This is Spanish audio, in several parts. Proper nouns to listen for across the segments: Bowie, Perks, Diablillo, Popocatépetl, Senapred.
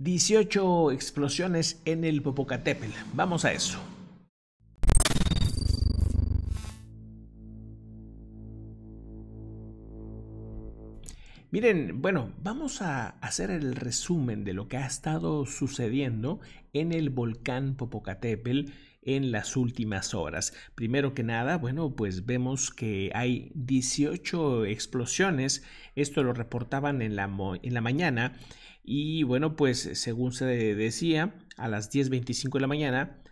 18 explosiones en el Popocatépetl. Vamos a eso. Miren, bueno, vamos a hacer el resumen de lo que ha estado sucediendo en el volcán Popocatépetl en las últimas horas. Primero que nada, bueno, pues vemos que hay 18 explosiones. Esto lo reportaban en la mañana. Y bueno, pues según se decía, a las 10:25 de la mañana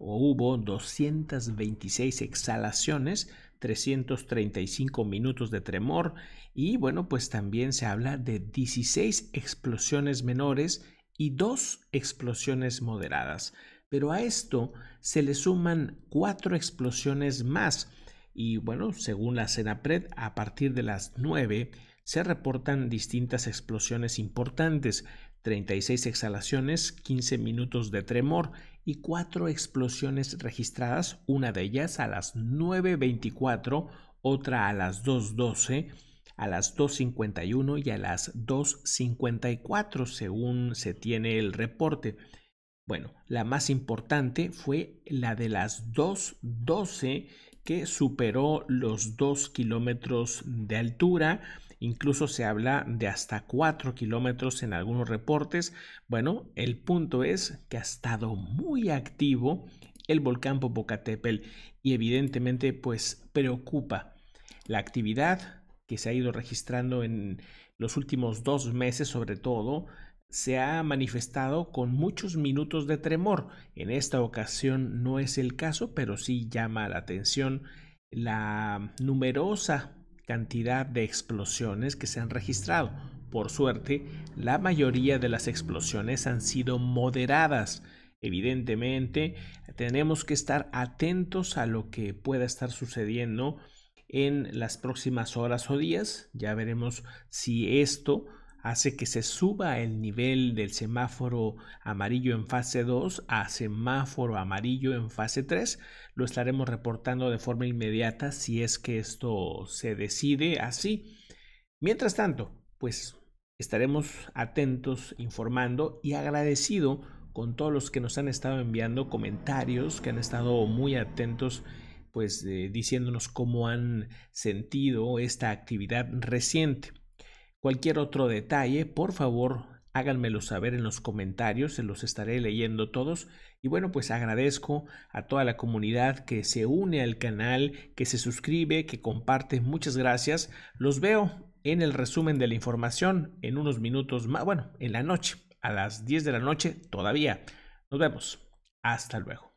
hubo 226 exhalaciones, 335 minutos de tremor y bueno, pues también se habla de 16 explosiones menores y 2 explosiones moderadas. Pero a esto se le suman 4 explosiones más y bueno, según la Senapred, a partir de las 9 se reportan distintas explosiones importantes, 36 exhalaciones, 15 minutos de tremor y 4 explosiones registradas, una de ellas a las 9:24, otra a las 2:12, a las 2:51 y a las 2:54, según se tiene el reporte. Bueno, la más importante fue la de las 2:12, que superó los 2 kilómetros de altura. Incluso se habla de hasta 4 kilómetros en algunos reportes. Bueno, el punto es que ha estado muy activo el volcán Popocatépetl y evidentemente pues preocupa la actividad que se ha ido registrando en los últimos 2 meses. Sobre todo se ha manifestado con muchos minutos de tremor. En esta ocasión no es el caso, pero sí llama la atención la numerosa cantidad de explosiones que se han registrado. Por suerte, la mayoría de las explosiones han sido moderadas. Evidentemente, tenemos que estar atentos a lo que pueda estar sucediendo en las próximas horas o días. Ya veremos si esto hace que se suba el nivel del semáforo amarillo en fase 2 a semáforo amarillo en fase 3. Lo estaremos reportando de forma inmediata si es que esto se decide así. Mientras tanto, pues estaremos atentos, informando y agradecido con todos los que nos han estado enviando comentarios, que han estado muy atentos, pues diciéndonos cómo han sentido esta actividad reciente. Cualquier otro detalle, por favor, háganmelo saber en los comentarios, se los estaré leyendo todos. Y bueno, pues agradezco a toda la comunidad que se une al canal, que se suscribe, que comparte. Muchas gracias. Los veo en el resumen de la información en unos minutos más, bueno, en la noche, a las 10 de la noche todavía. Nos vemos. Hasta luego.